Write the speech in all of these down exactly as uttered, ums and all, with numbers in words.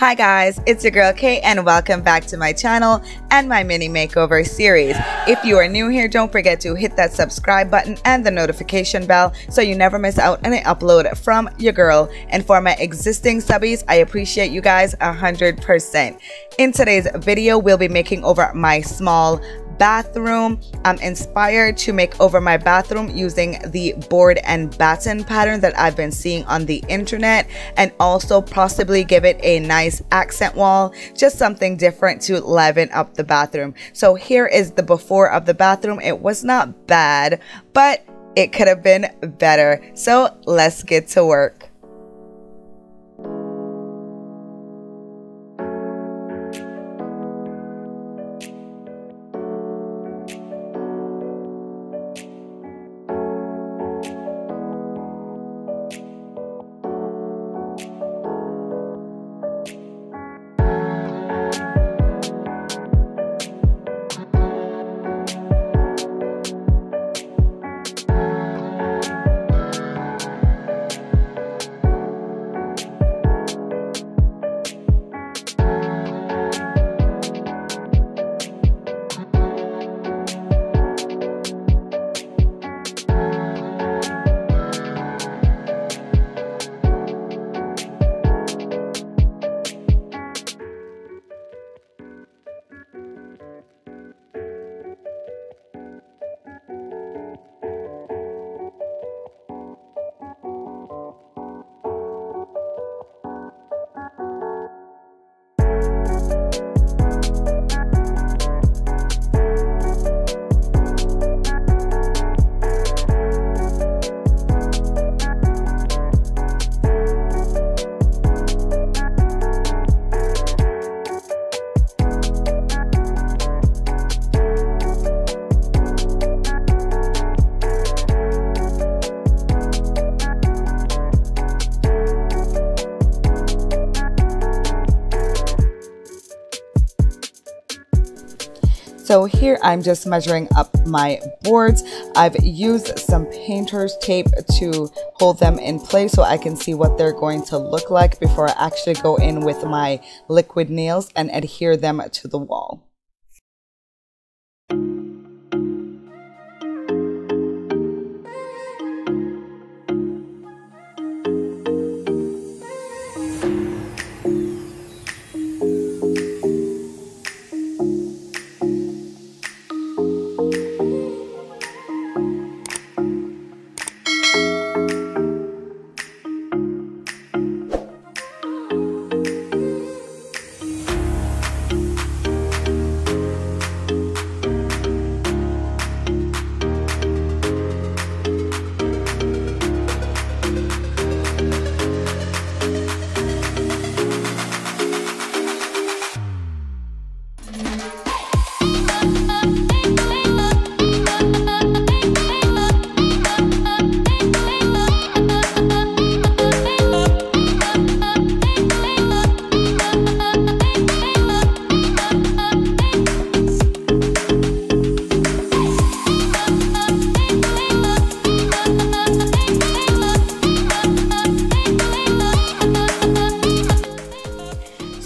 Hi guys, it's your girl Kay and welcome back to my channel and my mini makeover series. If you are new here, don't forget to hit that subscribe button and the notification bell so you never miss out on an upload from your girl. And for my existing subbies, I appreciate you guys one hundred percent. In today's video, we'll be making over my small bathroom. I'm inspired to make over my bathroom using the board and batten pattern that I've been seeing on the internet, and also possibly give it a nice accent wall, just something different to liven up the bathroom. So here is the before of the bathroom. It was not bad, but it could have been better. So let's get to work. So here I'm just measuring up my boards. I've used some painter's tape to hold them in place so I can see what they're going to look like before I actually go in with my liquid nails and adhere them to the wall.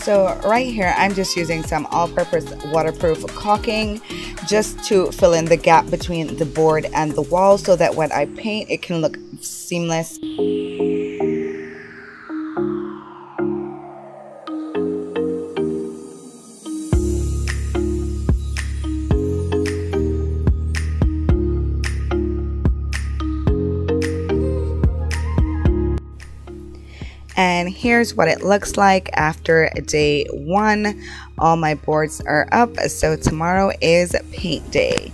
So right here, I'm just using some all-purpose waterproof caulking just to fill in the gap between the board and the wall so that when I paint, it can look seamless. And here's what it looks like after day one. All my boards are up, so tomorrow is paint day.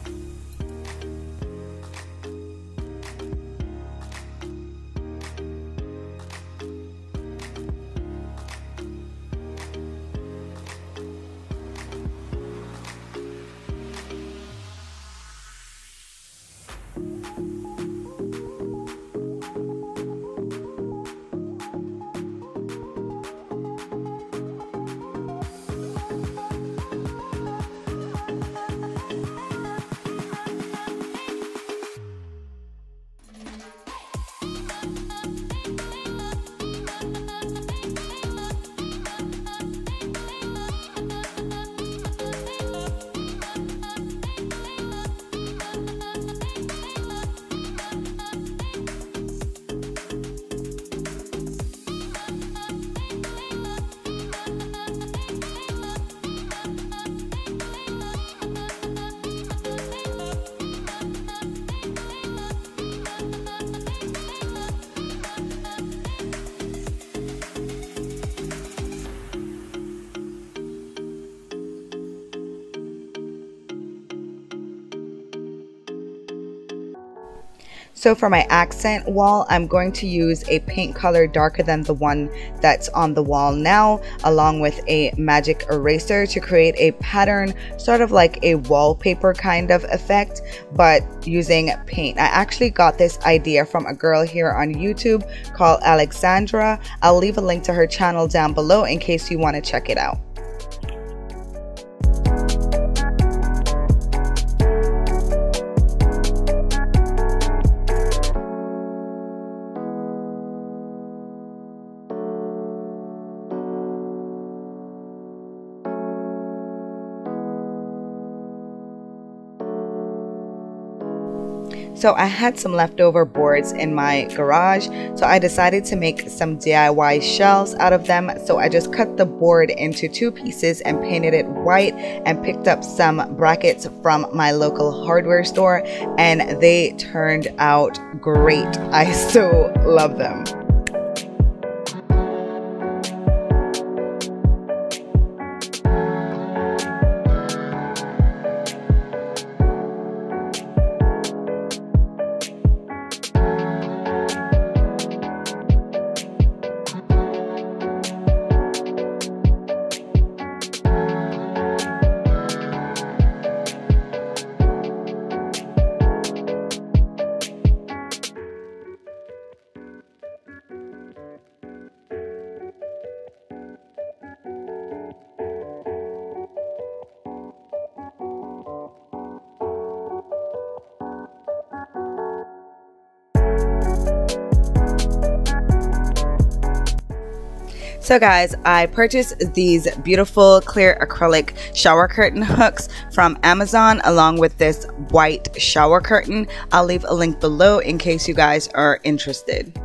So for my accent wall, I'm going to use a paint color darker than the one that's on the wall now, along with a magic eraser to create a pattern, sort of like a wallpaper kind of effect, but using paint. I actually got this idea from a girl here on YouTube called Alexandra. I'll leave a link to her channel down below in case you want to check it out. So I had some leftover boards in my garage, so I decided to make some D I Y shelves out of them. So I just cut the board into two pieces and painted it white, and picked up some brackets from my local hardware store, and they turned out great. I so love them. So guys, I purchased these beautiful clear acrylic shower curtain hooks from Amazon along with this white shower curtain. I'll leave a link below in case you guys are interested.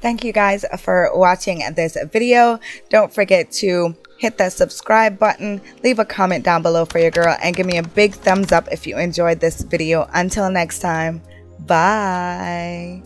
Thank you guys for watching this video. Don't forget to hit that subscribe button, leave a comment down below for your girl, and give me a big thumbs up if you enjoyed this video. Until next time, bye.